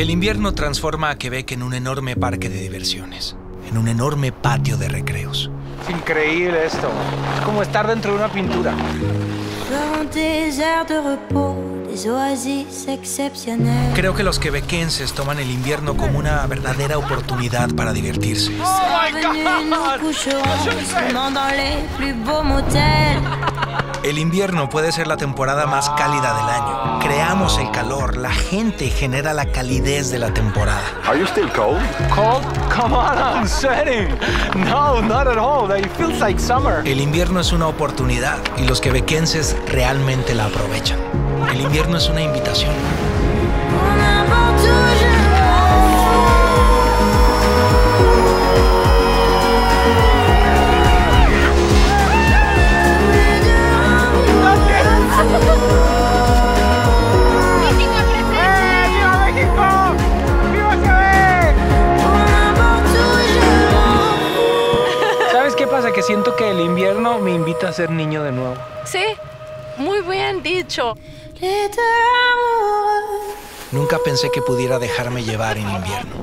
El invierno transforma a Quebec en un enorme parque de diversiones, en un enorme patio de recreos. Es increíble esto. Es como estar dentro de una pintura. Creo que los quebequenses toman el invierno como una verdadera oportunidad para divertirse. ¡Oh, my God! El invierno puede ser la temporada más cálida del año. Creamos el calor, la gente genera la calidez de la temporada. Are you still cold? Cold? Come on, I'm sweating. No, not at all. It feels like summer. El invierno es una oportunidad y los quebequenses realmente la aprovechan. El invierno es una invitación. Que siento que el invierno me invita a ser niño de nuevo. Sí, muy bien dicho. Nunca pensé que pudiera dejarme llevar en invierno.